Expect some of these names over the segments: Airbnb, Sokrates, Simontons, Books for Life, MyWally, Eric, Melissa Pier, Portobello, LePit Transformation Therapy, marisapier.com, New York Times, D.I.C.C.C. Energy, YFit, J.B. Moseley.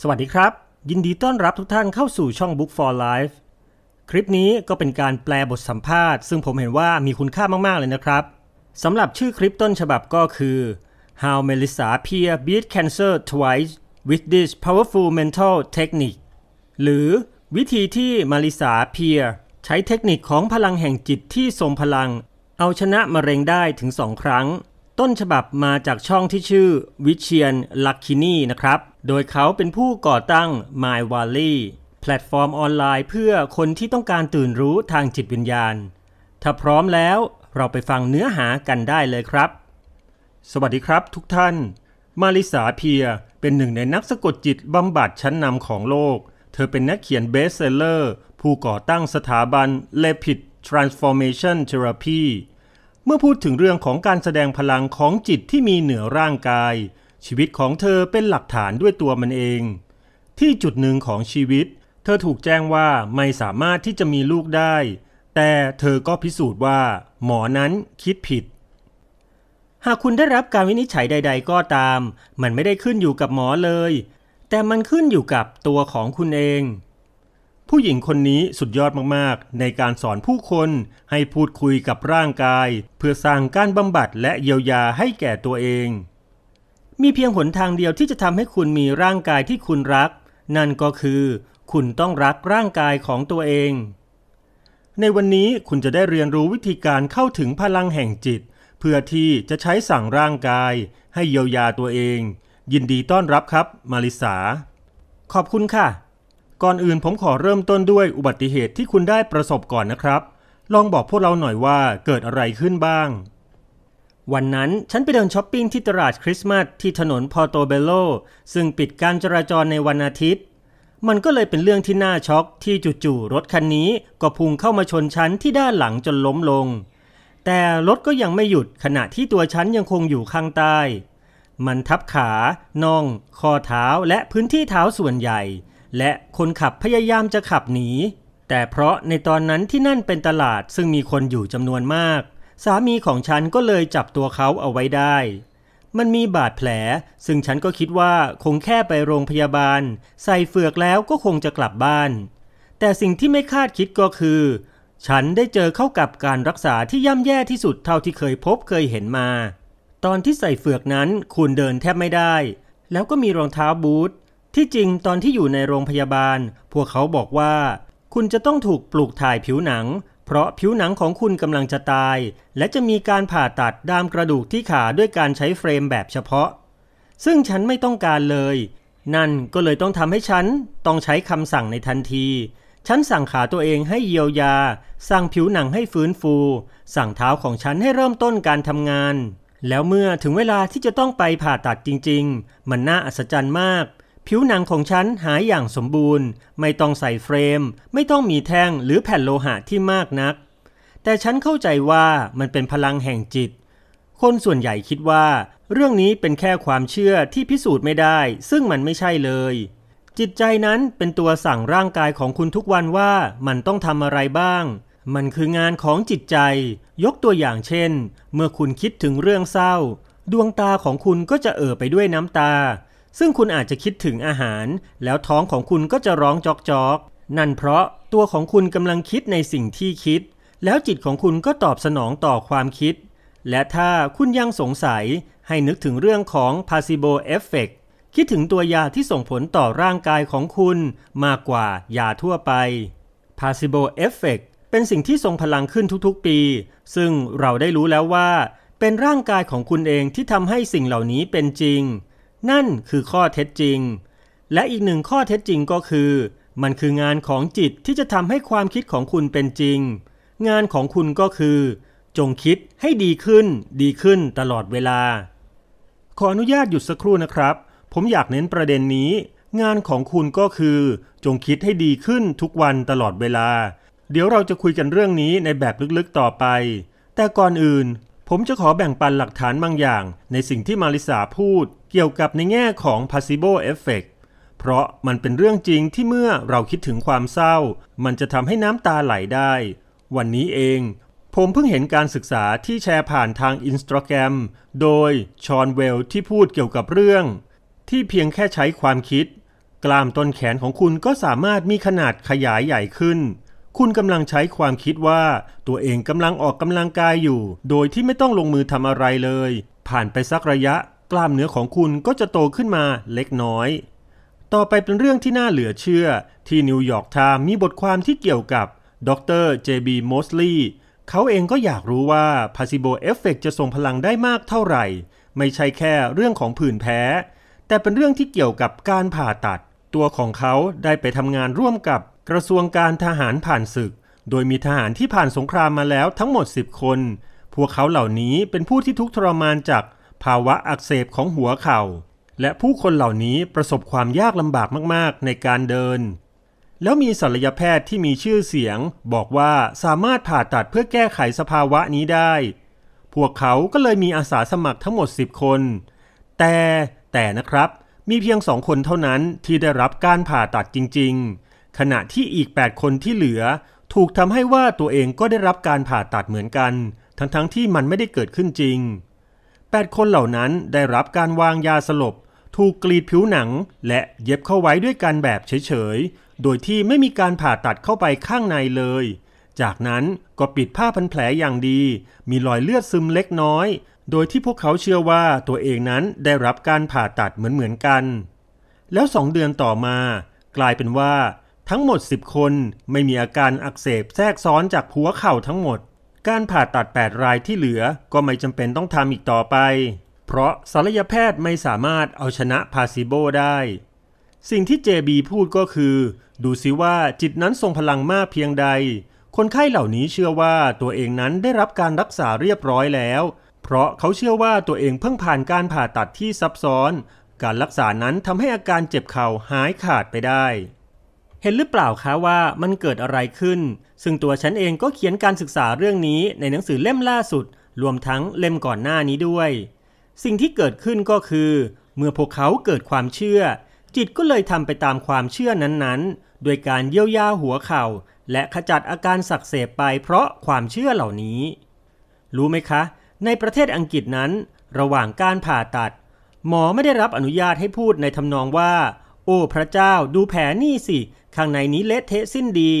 สวัสดีครับยินดีต้อนรับทุกท่านเข้าสู่ช่อง Book for Life คลิปนี้ก็เป็นการแปลบทสัมภาษณ์ซึ่งผมเห็นว่ามีคุณค่ามากๆเลยนะครับสำหรับชื่อคลิปต้นฉบับก็คือ How Melissa Pier Beat Cancer Twice with This Powerful Mental Technique หรือวิธีที่ Melissa Pier ใช้เทคนิคของพลังแห่งจิตที่ทรงพลังเอาชนะมะเร็งได้ถึง2ครั้งต้นฉบับมาจากช่องที่ชื่อวิเชียนลักคินีนะครับโดยเขาเป็นผู้ก่อตั้ง MyWally แพลตฟอร์มออนไลน์เพื่อคนที่ต้องการตื่นรู้ทางจิตวิญญาณถ้าพร้อมแล้วเราไปฟังเนื้อหากันได้เลยครับสวัสดีครับทุกท่านมาริสาเพียเป็นหนึ่งในนักสะกดจิตบำบัดชั้นนำของโลกเธอเป็นนักเขียนเบสเซลเลอร์ผู้ก่อตั้งสถาบัน LePit Transformation Therapy เมื่อพูดถึงเรื่องของการแสดงพลังของจิตที่มีเหนือร่างกายชีวิตของเธอเป็นหลักฐานด้วยตัวมันเองที่จุดหนึ่งของชีวิตเธอถูกแจ้งว่าไม่สามารถที่จะมีลูกได้แต่เธอก็พิสูจน์ว่าหมอนั้นคิดผิดหากคุณได้รับการวินิจฉัยใดๆก็ตามมันไม่ได้ขึ้นอยู่กับหมอเลยแต่มันขึ้นอยู่กับตัวของคุณเองผู้หญิงคนนี้สุดยอดมากๆในการสอนผู้คนให้พูดคุยกับร่างกายเพื่อสร้างการบำบัดและเยียวยาให้แก่ตัวเองมีเพียงหนทางเดียวที่จะทำให้คุณมีร่างกายที่คุณรักนั่นก็คือคุณต้องรักร่างกายของตัวเองในวันนี้คุณจะได้เรียนรู้วิธีการเข้าถึงพลังแห่งจิตเพื่อที่จะใช้สั่งร่างกายให้เยียวยาตัวเองยินดีต้อนรับครับมาริสาขอบคุณค่ะก่อนอื่นผมขอเริ่มต้นด้วยอุบัติเหตุที่คุณได้ประสบก่อนนะครับลองบอกพวกเราหน่อยว่าเกิดอะไรขึ้นบ้างวันนั้นฉันไปเดินช้อปปิ้งที่ตลาดคริสต์มาสที่ถนนพอโตเบโลซึ่งปิดการจราจรในวันอาทิตย์มันก็เลยเป็นเรื่องที่น่าช็อกที่จู่ๆรถคันนี้ก็พุ่งเข้ามาชนฉันที่ด้านหลังจนล้มลงแต่รถก็ยังไม่หยุดขณะที่ตัวฉันยังคงอยู่ข้างใต้มันทับขาน่องข้อเท้าและพื้นที่เท้าส่วนใหญ่และคนขับพยายามจะขับหนีแต่เพราะในตอนนั้นที่นั่นเป็นตลาดซึ่งมีคนอยู่จำนวนมากสามีของฉันก็เลยจับตัวเขาเอาไว้ได้มันมีบาดแผลซึ่งฉันก็คิดว่าคงแค่ไปโรงพยาบาลใส่เฟือกแล้วก็คงจะกลับบ้านแต่สิ่งที่ไม่คาดคิดก็คือฉันได้เจอเข้ากับการรักษาที่ย่ำแย่ที่สุดเท่าที่เคยพบเคยเห็นมาตอนที่ใส่เฟือกนั้นคุณเดินแทบไม่ได้แล้วก็มีรองเท้าบูทที่จริงตอนที่อยู่ในโรงพยาบาลพวกเขาบอกว่าคุณจะต้องถูกปลูกถ่ายผิวหนังเพราะผิวหนังของคุณกำลังจะตายและจะมีการผ่าตัดดามกระดูกที่ขาด้วยการใช้เฟรมแบบเฉพาะซึ่งฉันไม่ต้องการเลยนั่นก็เลยต้องทำให้ฉันต้องใช้คำสั่งในทันทีฉันสั่งขาตัวเองให้เยียวยาสั่งผิวหนังให้ฟื้นฟูสั่งเท้าของฉันให้เริ่มต้นการทำงานแล้วเมื่อถึงเวลาที่จะต้องไปผ่าตัดจริงๆมันน่าอัศจรรย์มากผิวหนังของฉันหายอย่างสมบูรณ์ไม่ต้องใส่เฟรมไม่ต้องมีแท่งหรือแผ่นโลหะที่มากนักแต่ฉันเข้าใจว่ามันเป็นพลังแห่งจิตคนส่วนใหญ่คิดว่าเรื่องนี้เป็นแค่ความเชื่อที่พิสูจน์ไม่ได้ซึ่งมันไม่ใช่เลยจิตใจนั้นเป็นตัวสั่งร่างกายของคุณทุกวันว่ามันต้องทำอะไรบ้างมันคืองานของจิตใจยกตัวอย่างเช่นเมื่อคุณคิดถึงเรื่องเศร้าดวงตาของคุณก็จะเอ่อไปด้วยน้ำตาซึ่งคุณอาจจะคิดถึงอาหารแล้วท้องของคุณก็จะร้องจอกๆนั่นเพราะตัวของคุณกำลังคิดในสิ่งที่คิดแล้วจิตของคุณก็ตอบสนองต่อความคิดและถ้าคุณยังสงสัยให้นึกถึงเรื่องของ placebo effect คิดถึงตัวยาที่ส่งผลต่อร่างกายของคุณมากกว่ายาทั่วไป placebo effect เป็นสิ่งที่ทรงพลังขึ้นทุกๆปีซึ่งเราได้รู้แล้วว่าเป็นร่างกายของคุณเองที่ทำให้สิ่งเหล่านี้เป็นจริงนั่นคือข้อเท็จจริงและอีกหนึ่งข้อเท็จจริงก็คือมันคืองานของจิตที่จะทำให้ความคิดของคุณเป็นจริงงานของคุณก็คือจงคิดให้ดีขึ้นดีขึ้นตลอดเวลาขออนุญาตหยุดสักครู่นะครับผมอยากเน้นประเด็นนี้งานของคุณก็คือจงคิดให้ดีขึ้นทุกวันตลอดเวลาเดี๋ยวเราจะคุยกันเรื่องนี้ในแบบลึกๆต่อไปแต่ก่อนอื่นผมจะขอแบ่งปันหลักฐานบางอย่างในสิ่งที่มาริสาพูดเกี่ยวกับในแง่ของ placebo effect เพราะมันเป็นเรื่องจริงที่เมื่อเราคิดถึงความเศร้ามันจะทำให้น้ำตาไหลได้วันนี้เองผมเพิ่งเห็นการศึกษาที่แชร์ผ่านทาง Instagram โดยชอนเวลที่พูดเกี่ยวกับเรื่องที่เพียงแค่ใช้ความคิด กล้ามต้นแขนของคุณก็สามารถมีขนาดขยายใหญ่ขึ้นคุณกำลังใช้ความคิดว่าตัวเองกำลังออกกำลังกายอยู่โดยที่ไม่ต้องลงมือทำอะไรเลยผ่านไปสักระยะกล้ามเนื้อของคุณก็จะโตขึ้นมาเล็กน้อยต่อไปเป็นเรื่องที่น่าเหลือเชื่อที่นิวยอร์กไทม์มีบทความที่เกี่ยวกับดร.เจบีมอสลีย์เขาเองก็อยากรู้ว่าพาซิโบเอฟเฟกต์จะส่งพลังได้มากเท่าไหร่ไม่ใช่แค่เรื่องของผื่นแพ้แต่เป็นเรื่องที่เกี่ยวกับการผ่าตัดตัวของเขาได้ไปทำงานร่วมกับกระทรวงการทหารผ่านศึกโดยมีทหารที่ผ่านสงครามมาแล้วทั้งหมด10คนพวกเขาเหล่านี้เป็นผู้ที่ทุกข์ทรมานจากภาวะอักเสบของหัวเข่าและผู้คนเหล่านี้ประสบความยากลำบากมากๆในการเดินแล้วมีศัลยแพทย์ที่มีชื่อเสียงบอกว่าสามารถผ่าตัดเพื่อแก้ไขสภาวะนี้ได้พวกเขาก็เลยมีอาสาสมัครทั้งหมด10คนแต่นะครับมีเพียง2คนเท่านั้นที่ได้รับการผ่าตัดจริงๆขณะที่อีก8คนที่เหลือถูกทำให้ว่าตัวเองก็ได้รับการผ่าตัดเหมือนกันทั้งๆที่มันไม่ได้เกิดขึ้นจริง8คนเหล่านั้นได้รับการวางยาสลบถูกกรีดผิวหนังและเย็บเข้าไว้ด้วยกันแบบเฉยๆโดยที่ไม่มีการผ่าตัดเข้าไปข้างในเลยจากนั้นก็ปิดผ้าพันแผลอย่างดีมีรอยเลือดซึมเล็กน้อยโดยที่พวกเขาเชื่อว่าตัวเองนั้นได้รับการผ่าตัดเหมือนกันแล้ว2 เดือนต่อมากลายเป็นว่าทั้งหมด10คนไม่มีอาการอักเสบแทรกซ้อนจากหัวเข่าทั้งหมดการผ่าตัด8รายที่เหลือก็ไม่จำเป็นต้องทำอีกต่อไปเพราะศัลยแพทย์ไม่สามารถเอาชนะพาซิโบได้สิ่งที่เจบีพูดก็คือดูสิว่าจิตนั้นทรงพลังมากเพียงใดคนไข้เหล่านี้เชื่อว่าตัวเองนั้นได้รับการรักษาเรียบร้อยแล้วเพราะเขาเชื่อว่าตัวเองเพิ่งผ่านการผ่าตัดที่ซับซ้อนการรักษานั้นทำให้อาการเจ็บเข่าหายขาดไปได้เห็นหรือเปล่าคะว่ามันเกิดอะไรขึ้นซึ่งตัวฉันเองก็เขียนการศึกษาเรื่องนี้ในหนังสือเล่มล่าสุดรวมทั้งเล่มก่อนหน้านี้ด้วยสิ่งที่เกิดขึ้นก็คือเมื่อพวกเขาเกิดความเชื่อจิตก็เลยทำไปตามความเชื่อนั้นๆโดยการเยียวยาหัวเข่าและขจัดอาการสักเสบไปเพราะความเชื่อเหล่านี้รู้ไหมคะในประเทศอังกฤษนั้นระหว่างการผ่าตัดหมอไม่ได้รับอนุญาตให้พูดในทำนองว่าโอ้พระเจ้าดูแผลนี่สิข้างในนี้เละเทะสิ้นดี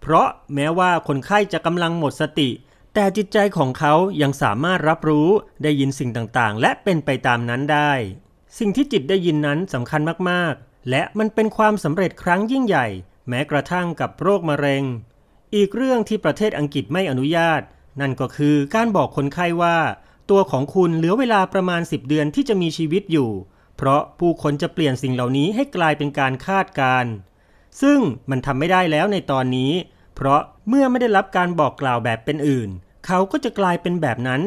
เพราะแม้ว่าคนไข้จะกำลังหมดสติแต่จิตใจของเขายังสามารถรับรู้ได้ยินสิ่งต่างๆและเป็นไปตามนั้นได้สิ่งที่จิตได้ยินนั้นสำคัญมากๆและมันเป็นความสำเร็จครั้งยิ่งใหญ่แม้กระทั่งกับโรคมะเร็งอีกเรื่องที่ประเทศอังกฤษไม่อนุญาตนั่นก็คือการบอกคนไข้ว่าตัวของคุณเหลือเวลาประมาณ10 เดือนที่จะมีชีวิตอยู่เพราะผู้คนจะเปลี่ยนสิ่งเหล่านี้ให้กลายเป็นการคาดการณ์ซึ่งมันทำไม่ได้แล้วในตอนนี้เพราะเมื่อไม่ได้รับการบอกกล่าวแบบเป็นอื่นเขาก็จะกลายเป็นแบบนั้น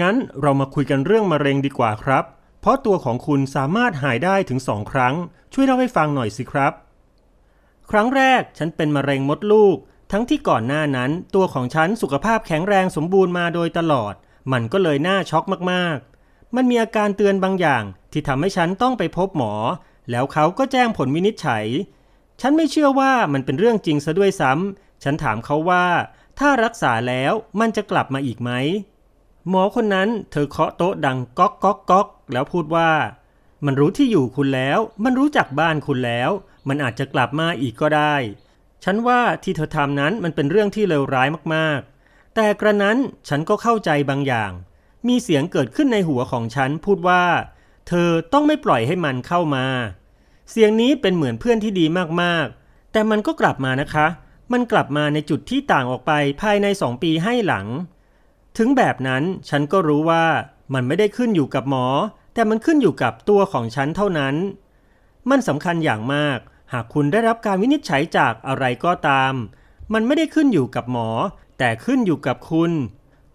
งั้นเรามาคุยกันเรื่องมะเร็งดีกว่าครับเพราะตัวของคุณสามารถหายได้ถึง2 ครั้งช่วยเล่าให้ฟังหน่อยสิครับครั้งแรกฉันเป็นมะเร็งมดลูกทั้งที่ก่อนหน้านั้นตัวของฉันสุขภาพแข็งแรงสมบูรณ์มาโดยตลอดมันก็เลยน่าช็อกมากๆมันมีอาการเตือนบางอย่างที่ทำให้ฉันต้องไปพบหมอแล้วเขาก็แจ้งผลวินิจฉัยฉันไม่เชื่อว่ามันเป็นเรื่องจริงซะด้วยซ้ำฉันถามเขาว่าถ้ารักษาแล้วมันจะกลับมาอีกไหมหมอคนนั้นเธอเคาะโต๊ะดังก๊อกก๊อกก๊อกแล้วพูดว่ามันรู้ที่อยู่คุณแล้วมันรู้จักบ้านคุณแล้วมันอาจจะกลับมาอีกก็ได้ฉันว่าที่เธอทำนั้นมันเป็นเรื่องที่เลวร้ายมากๆแต่กระนั้นฉันก็เข้าใจบางอย่างมีเสียงเกิดขึ้นในหัวของฉันพูดว่าเธอต้องไม่ปล่อยให้มันเข้ามาเสียงนี้เป็นเหมือนเพื่อนที่ดีมากๆแต่มันก็กลับมานะคะมันกลับมาในจุดที่ต่างออกไปภายใน2 ปีให้หลังถึงแบบนั้นฉันก็รู้ว่ามันไม่ได้ขึ้นอยู่กับหมอแต่มันขึ้นอยู่กับตัวของฉันเท่านั้นมันสำคัญอย่างมากหากคุณได้รับการวินิจฉัยจากอะไรก็ตามมันไม่ได้ขึ้นอยู่กับหมอแต่ขึ้นอยู่กับคุณ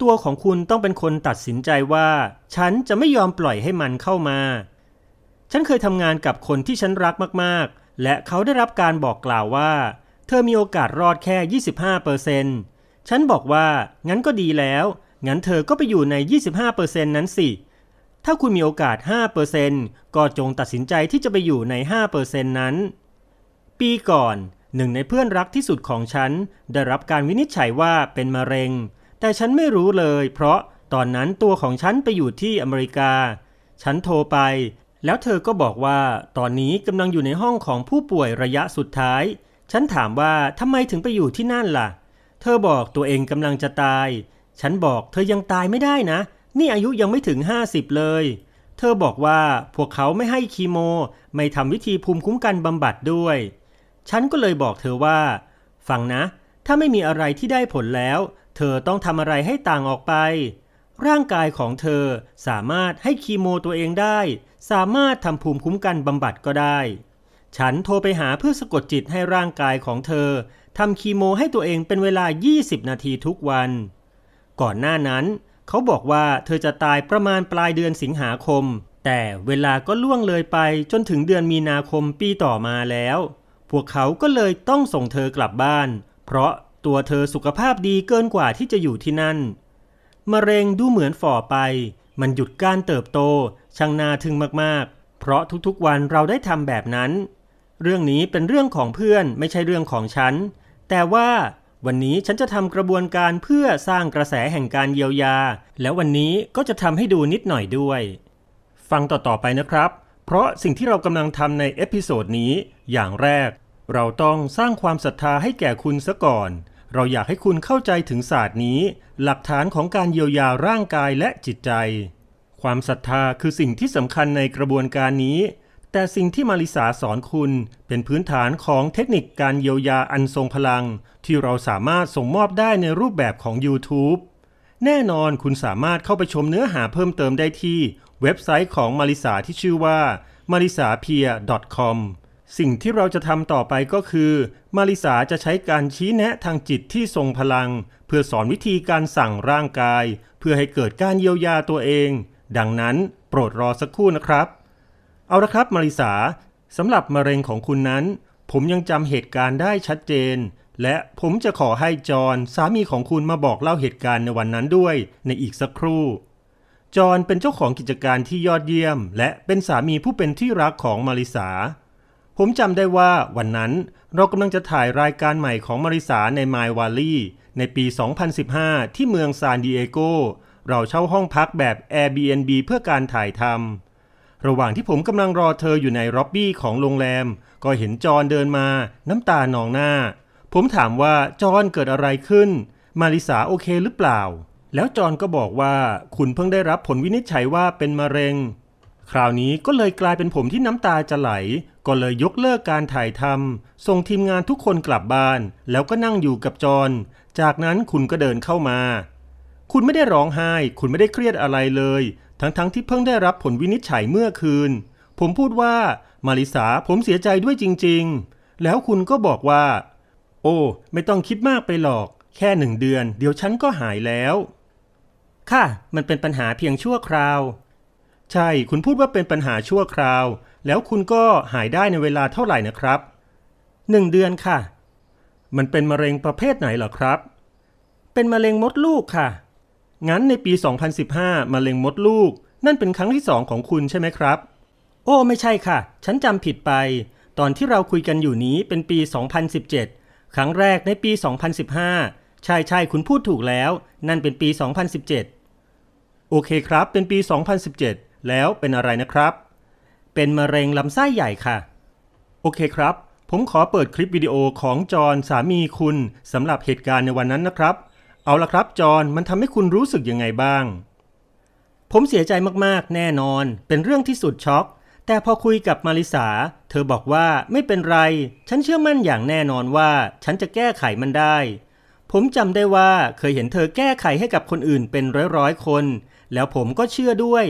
ตัวของคุณต้องเป็นคนตัดสินใจว่าฉันจะไม่ยอมปล่อยให้มันเข้ามาฉันเคยทำงานกับคนที่ฉันรักมากๆและเขาได้รับการบอกกล่าวว่าเธอมีโอกาสรอดแค่ 25% ฉันบอกว่างั้นก็ดีแล้วงั้นเธอก็ไปอยู่ใน 25% นั้นสิถ้าคุณมีโอกาส 5% ก็จงตัดสินใจที่จะไปอยู่ใน 5% นั้นปีก่อน1ในเพื่อนรักที่สุดของฉันได้รับการวินิจฉัยว่าเป็นมะเร็งแต่ฉันไม่รู้เลยเพราะตอนนั้นตัวของฉันไปอยู่ที่อเมริกาฉันโทรไป แล้วเธอก็บอกว่าตอนนี้กำลังอยู่ในห้องของผู้ป่วยระยะสุดท้ายฉันถามว่าทำไมถึงไปอยู่ที่นั่นล่ะเธอบอกตัวเองกำลังจะตายฉันบอกเธอยังตายไม่ได้นะนี่อายุยังไม่ถึง50เลยเธอบอกว่าพวกเขาไม่ให้คีโมไม่ทำวิธีภูมิคุ้มกันบำบัดด้วยฉันก็เลยบอกเธอว่าฟังนะถ้าไม่มีอะไรที่ได้ผลแล้วเธอต้องทำอะไรให้ต่างออกไปร่างกายของเธอสามารถให้คีโมตัวเองได้สามารถทำภูมิคุ้มกันบำบัดก็ได้ฉันโทรไปหาเพื่อสะกดจิตให้ร่างกายของเธอทำคีโมให้ตัวเองเป็นเวลา20นาทีทุกวันก่อนหน้านั้นเขาบอกว่าเธอจะตายประมาณปลายเดือนสิงหาคมแต่เวลาก็ล่วงเลยไปจนถึงเดือนมีนาคมปีต่อมาแล้วพวกเขาก็เลยต้องส่งเธอกลับบ้านเพราะตัวเธอสุขภาพดีเกินกว่าที่จะอยู่ที่นั่นมะเร็งดูเหมือนฝ่อไปมันหยุดการเติบโตช่างน่าทึ่งมากๆเพราะทุกๆวันเราได้ทำแบบนั้นเรื่องนี้เป็นเรื่องของเพื่อนไม่ใช่เรื่องของฉันแต่ว่าวันนี้ฉันจะทำกระบวนการเพื่อสร้างกระแสแห่งการเยียวยาแล้ววันนี้ก็จะทำให้ดูนิดหน่อยด้วยฟังต่อๆไปนะครับเพราะสิ่งที่เรากำลังทำในเอพิโซดนี้อย่างแรกเราต้องสร้างความศรัทธาให้แก่คุณซะก่อนเราอยากให้คุณเข้าใจถึงศาสตร์นี้หลักฐานของการเยียวยาร่างกายและจิตใจความศรัทธาคือสิ่งที่สำคัญในกระบวนการนี้แต่สิ่งที่มาริสาสอนคุณเป็นพื้นฐานของเทคนิคการเยียวยาอันทรงพลังที่เราสามารถส่งมอบได้ในรูปแบบของ YouTube แน่นอนคุณสามารถเข้าไปชมเนื้อหาเพิ่มเติมได้ที่เว็บไซต์ของมาริสาที่ชื่อว่า marisapier.com สิ่งที่เราจะทำต่อไปก็คือมาริสาจะใช้การชี้แนะทางจิตที่ทรงพลังเพื่อสอนวิธีการสั่งร่างกายเพื่อให้เกิดการเยียวยาตัวเองดังนั้นโปรดรอสักครู่นะครับเอาละครับมาริสาสำหรับมะเร็งของคุณนั้นผมยังจำเหตุการณ์ได้ชัดเจนและผมจะขอให้จอห์นสามีของคุณมาบอกเล่าเหตุการณ์ในวันนั้นด้วยในอีกสักครู่จอห์นเป็นเจ้าของกิจการที่ยอดเยี่ยมและเป็นสามีผู้เป็นที่รักของมาริสาผมจำได้ว่าวันนั้นเรากำลังจะถ่ายรายการใหม่ของมาริสาใน MyWally ในปี 2015 ที่เมืองซานดิเอโกเราเช่าห้องพักแบบ Airbnb เพื่อการถ่ายทำระหว่างที่ผมกำลังรอเธออยู่ในล็อบบี้ของโรงแรมก็เห็นจอห์นเดินมาน้ำตานองหน้าผมถามว่าจอห์นเกิดอะไรขึ้นมาริสาโอเคหรือเปล่าแล้วจอห์นก็บอกว่าคุณเพิ่งได้รับผลวินิจฉัยว่าเป็นมะเร็งคราวนี้ก็เลยกลายเป็นผมที่น้ำตาจะไหลก็เลยยกเลิกการถ่ายทำส่งทีมงานทุกคนกลับบ้านแล้วก็นั่งอยู่กับจอห์นจากนั้นคุณก็เดินเข้ามาคุณไม่ได้ร้องไห้คุณไม่ได้เครียดอะไรเลยทั้งที่เพิ่งได้รับผลวินิจฉัยเมื่อคืนผมพูดว่ามาริสาผมเสียใจด้วยจริงๆแล้วคุณก็บอกว่าโอ้ไม่ต้องคิดมากไปหรอกแค่1 เดือนเดี๋ยวฉันก็หายแล้วค่ะมันเป็นปัญหาเพียงชั่วคราวใช่คุณพูดว่าเป็นปัญหาชั่วคราวแล้วคุณก็หายได้ในเวลาเท่าไหร่นะครับ1 เดือนค่ะมันเป็นมะเร็งประเภทไหนเหรอครับเป็นมะเร็งมดลูกค่ะงั้นในปี 2015 มะเร็งมดลูกนั่นเป็นครั้งที่ 2 ของคุณใช่ไหมครับโอ้ไม่ใช่ค่ะฉันจำผิดไปตอนที่เราคุยกันอยู่นี้เป็นปี 2017 ครั้งแรกในปี 2015 ใช่ๆคุณพูดถูกแล้วนั่นเป็นปี 2017 โอเคครับเป็นปี 2017 แล้วเป็นอะไรนะครับเป็นมะเร็งลำไส้ใหญ่ค่ะโอเคครับผมขอเปิดคลิปวิดีโอของจอห์นสามีคุณสำหรับเหตุการณ์ในวันนั้นนะครับเอาละครับจอห์นมันทำให้คุณรู้สึกยังไงบ้างผมเสียใจมากๆแน่นอนเป็นเรื่องที่สุดช็อกแต่พอคุยกับมาริสาเธอบอกว่าไม่เป็นไรฉันเชื่อมั่นอย่างแน่นอนว่าฉันจะแก้ไขมันได้ผมจำได้ว่าเคยเห็นเธอแก้ไขให้กับคนอื่นเป็นร้อยๆคนแล้วผมก็เชื่อด้วย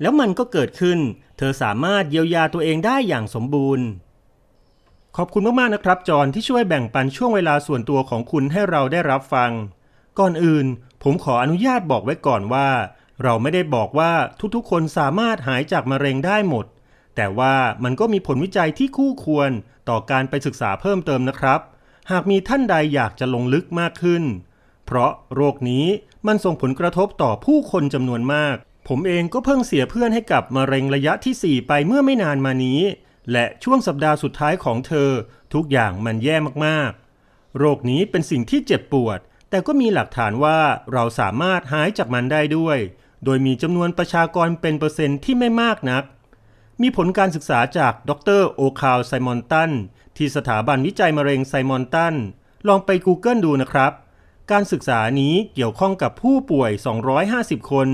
แล้วมันก็เกิดขึ้นเธอสามารถเยียวยาตัวเองได้อย่างสมบูรณ์ขอบคุณมากๆนะครับจอห์นที่ช่วยแบ่งปันช่วงเวลาส่วนตัวของคุณให้เราได้รับฟังก่อนอื่นผมขออนุญาตบอกไว้ก่อนว่าเราไม่ได้บอกว่าทุกๆคนสามารถหายจากมะเร็งได้หมดแต่ว่ามันก็มีผลวิจัยที่คู่ควรต่อการไปศึกษาเพิ่มเติมนะครับหากมีท่านใดอยากจะลงลึกมากขึ้นเพราะโรคนี้มันส่งผลกระทบต่อผู้คนจำนวนมากผมเองก็เพิ่งเสียเพื่อนให้กับมะเร็งระยะที่ 4ไปเมื่อไม่นานมานี้และช่วงสัปดาห์สุดท้ายของเธอทุกอย่างมันแย่มากๆโรคนี้เป็นสิ่งที่เจ็บปวดแต่ก็มีหลักฐานว่าเราสามารถหายจากมันได้ด้วยโดยมีจำนวนประชากรเป็นเปอร์เซ็นต์ที่ไม่มากนัก มีผลการศึกษาจากดร.โอคาล ไซมอนตันที่สถาบันวิจัยมะเร็งไซมอนตันลองไป Google ดูนะครับการศึกษานี้เกี่ยวข้องกับผู้ป่วย250คน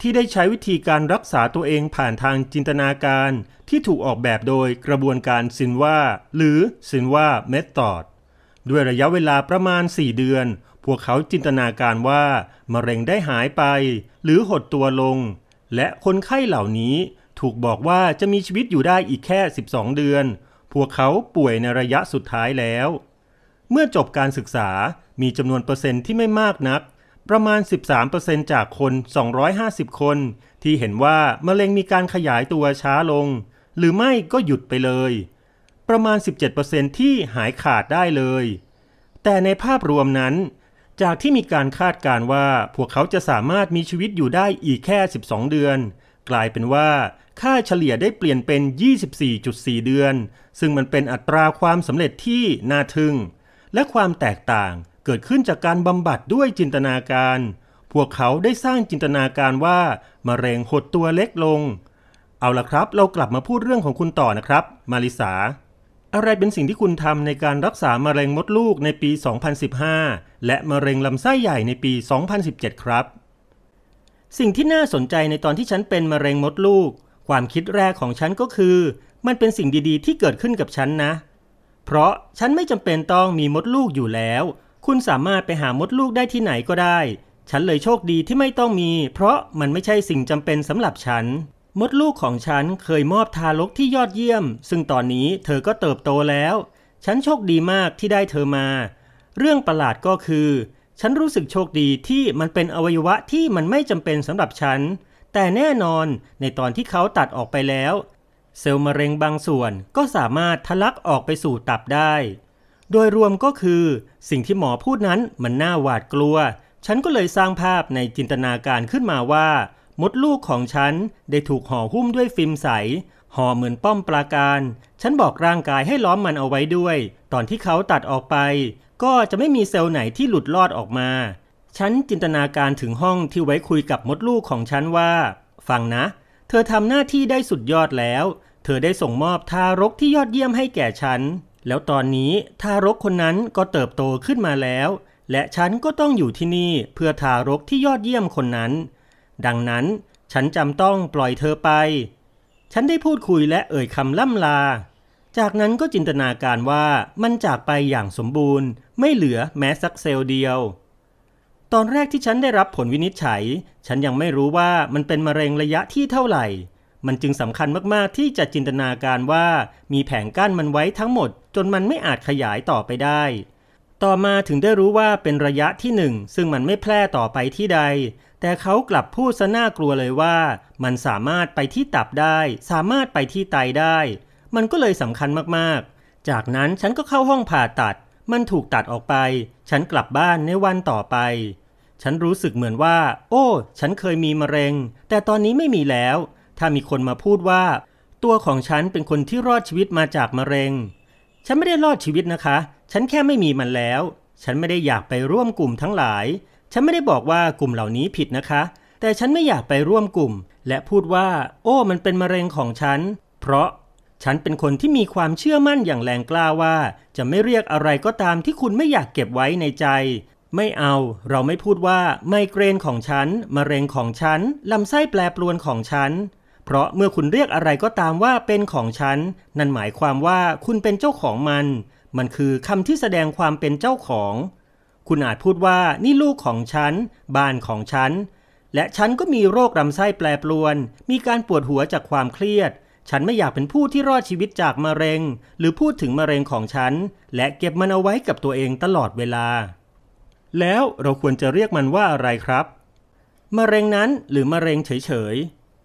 ที่ได้ใช้วิธีการรักษาตัวเองผ่านทางจินตนาการที่ถูกออกแบบโดยกระบวนการซินวาหรือซินวาเมธอดด้วยระยะเวลาประมาณ4เดือนพวกเขาจินตนาการว่ามะเร็งได้หายไปหรือหดตัวลงและคนไข้เหล่านี้ถูกบอกว่าจะมีชีวิตอยู่ได้อีกแค่12เดือนพวกเขาป่วยในระยะสุดท้ายแล้วเมื่อจบการศึกษามีจำนวนเปอร์เซ็นต์ที่ไม่มากนักประมาณ 13% จากคน250คนที่เห็นว่ามะเร็งมีการขยายตัวช้าลงหรือไม่ก็หยุดไปเลยประมาณ 17% ที่หายขาดได้เลยแต่ในภาพรวมนั้นจากที่มีการคาดการณ์ว่าพวกเขาจะสามารถมีชีวิตอยู่ได้อีกแค่12เดือนกลายเป็นว่าค่าเฉลี่ยได้เปลี่ยนเป็น 24.4 เดือนซึ่งมันเป็นอัตราความสำเร็จที่น่าทึ่งและความแตกต่างเกิดขึ้นจากการบำบัดด้วยจินตนาการพวกเขาได้สร้างจินตนาการว่ามะเร็งหดตัวเล็กลงเอาล่ะครับเรากลับมาพูดเรื่องของคุณต่อนะครับมาริสาอะไรเป็นสิ่งที่คุณทำในการรักษามะเร็งมดลูกในปี 2015 และมะเร็งลำไส้ใหญ่ในปี 2017 ครับสิ่งที่น่าสนใจในตอนที่ฉันเป็นมะเร็งมดลูกความคิดแรกของฉันก็คือมันเป็นสิ่งดีๆที่เกิดขึ้นกับฉันนะเพราะฉันไม่จำเป็นต้องมีมดลูกอยู่แล้วคุณสามารถไปหามดลูกได้ที่ไหนก็ได้ฉันเลยโชคดีที่ไม่ต้องมีเพราะมันไม่ใช่สิ่งจำเป็นสำหรับฉันมดลูกของฉันเคยมอบทารกที่ยอดเยี่ยมซึ่งตอนนี้เธอก็เติบโตแล้วฉันโชคดีมากที่ได้เธอมาเรื่องประหลาดก็คือฉันรู้สึกโชคดีที่มันเป็นอวัยวะที่มันไม่จำเป็นสำหรับฉันแต่แน่นอนในตอนที่เขาตัดออกไปแล้วเซลล์มะเร็งบางส่วนก็สามารถทะลักออกไปสู่ตับได้โดยรวมก็คือสิ่งที่หมอพูดนั้นมันน่าหวาดกลัวฉันก็เลยสร้างภาพในจินตนาการขึ้นมาว่ามดลูกของฉันได้ถูกห่อหุ้มด้วยฟิล์มใสห่อเหมือนป้อมปราการฉันบอกร่างกายให้ล้อมมันเอาไว้ด้วยตอนที่เขาตัดออกไปก็จะไม่มีเซลล์ไหนที่หลุดรอดออกมาฉันจินตนาการถึงห้องที่ไว้คุยกับมดลูกของฉันว่าฟังนะเธอทำหน้าที่ได้สุดยอดแล้วเธอได้ส่งมอบทารกที่ยอดเยี่ยมให้แก่ฉันแล้วตอนนี้ทารกคนนั้นก็เติบโตขึ้นมาแล้วและฉันก็ต้องอยู่ที่นี่เพื่อทารกที่ยอดเยี่ยมคนนั้นดังนั้นฉันจำต้องปล่อยเธอไปฉันได้พูดคุยและเอ่ยคำล่ำลาจากนั้นก็จินตนาการว่ามันจากไปอย่างสมบูรณ์ไม่เหลือแม้สักเซลล์เดียวตอนแรกที่ฉันได้รับผลวินิจฉัยฉันยังไม่รู้ว่ามันเป็นมะเร็งระยะที่เท่าไหร่มันจึงสำคัญมากๆที่จะจินตนาการว่ามีแผงกั้นมันไว้ทั้งหมดจนมันไม่อาจขยายต่อไปได้ต่อมาถึงได้รู้ว่าเป็นระยะที่1ซึ่งมันไม่แพร่ต่อไปที่ใดแต่เขากลับพูดซะน่ากลัวเลยว่ามันสามารถไปที่ตับได้สามารถไปที่ไตได้มันก็เลยสำคัญมากๆจากนั้นฉันก็เข้าห้องผ่าตัดมันถูกตัดออกไปฉันกลับบ้านในวันต่อไปฉันรู้สึกเหมือนว่าโอ้ฉันเคยมีมะเร็งแต่ตอนนี้ไม่มีแล้วถ้ามีคนมาพูดว่าตัวของฉันเป็นคนที่รอดชีวิตมาจากมะเร็งฉันไม่ได้รอดชีวิตนะคะฉันแค่ไม่มีมันแล้วฉันไม่ได้อยากไปร่วมกลุ่มทั้งหลายฉันไม่ได้บอกว่ากลุ่มเหล่านี้ผิดนะคะแต่ฉันไม่อยากไปร่วมกลุ่มและพูดว่าโอ้มันเป็นมะเร็งของฉันเพราะฉันเป็นคนที่มีความเชื่อมั่นอย่างแรงกล้าว่าจะไม่เรียกอะไรก็ตามที่คุณไม่อยากเก็บไว้ในใจไม่เอาเราไม่พูดว่าไมเกรนของฉันมะเร็งของฉันลำไส้แปรปรวนของฉันเพราะเมื่อคุณเรียกอะไรก็ตามว่าเป็นของฉันนั่นหมายความว่าคุณเป็นเจ้าของมันมันคือคำที่แสดงความเป็นเจ้าของคุณอาจพูดว่านี่ลูกของฉันบ้านของฉันและฉันก็มีโรคลำไส้แปรปรวนมีการปวดหัวจากความเครียดฉันไม่อยากเป็นผู้ที่รอดชีวิตจากมะเร็งหรือพูดถึงมะเร็งของฉันและเก็บมันเอาไว้กับตัวเองตลอดเวลาแล้วเราควรจะเรียกมันว่าอะไรครับมะเร็งนั้นหรือมะเร็งเฉย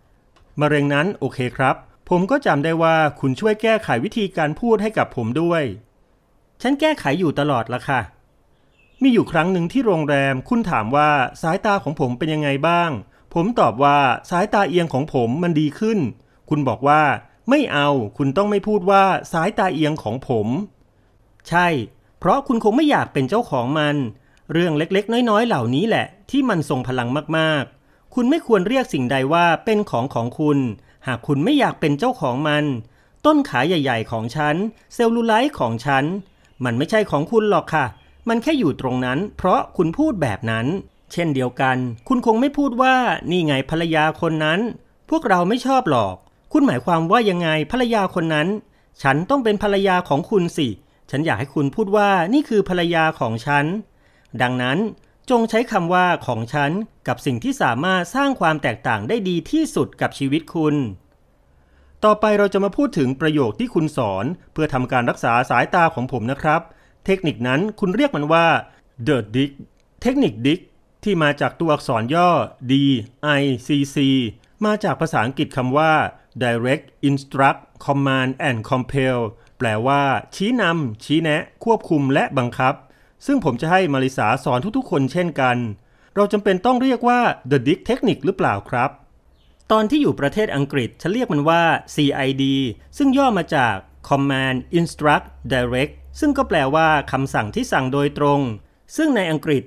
ๆมะเร็งนั้นโอเคครับผมก็จำได้ว่าคุณช่วยแก้ไขวิธีการพูดให้กับผมด้วยฉันแก้ไขอยู่ตลอดละค่ะมีอยู่ครั้งหนึ่งที่โรงแรมคุณถามว่าสายตาของผมเป็นยังไงบ้างผมตอบว่าสายตาเอียงของผมมันดีขึ้นคุณบอกว่าไม่เอาคุณต้องไม่พูดว่าสายตาเอียงของผมใช่เพราะคุณคงไม่อยากเป็นเจ้าของมันเรื่องเล็กๆน้อยๆเหล่านี้แหละที่มันทรงพลังมากๆคุณไม่ควรเรียกสิ่งใดว่าเป็นของของคุณ หากคุณไม่อยากเป็นเจ้าของมันต้นขาใหญ่ๆของฉันเซลลูไลท์ของฉันมันไม่ใช่ของคุณหรอกค่ะมันแค่อยู่ตรงนั้นเพราะคุณพูดแบบนั้นเช่นเดียวกันคุณคงไม่พูดว่านี่ไงภรรยาคนนั้นพวกเราไม่ชอบหรอกคุณหมายความว่ายังไงภรรยาคนนั้นฉันต้องเป็นภรรยาของคุณสิฉันอยากให้คุณพูดว่านี่คือภรรยาของฉันดังนั้นจงใช้คำว่าของฉันกับสิ่งที่สามารถสร้างความแตกต่างได้ดีที่สุดกับชีวิตคุณต่อไปเราจะมาพูดถึงประโยคที่คุณสอนเพื่อทำการรักษาสายตาของผมนะครับเทคนิคนั้นคุณเรียกมันว่า The Dick เทคนิค Dick ที่มาจากตัวอักษรย่อ D I C C มาจากภาษาอังกฤษคำว่า Direct Instruct Command and Compel แปลว่าชี้นำชี้แนะควบคุมและบังคับซึ่งผมจะให้มาริสาสอนทุกๆคนเช่นกันเราจำเป็นต้องเรียกว่า The Dick เทคนิคหรือเปล่าครับตอนที่อยู่ประเทศอังกฤษฉันเรียกมันว่า CID ซึ่งย่อมาจาก Command Instruct Direct ซึ่งก็แปลว่าคำสั่งที่สั่งโดยตรงซึ่งในอังกฤษ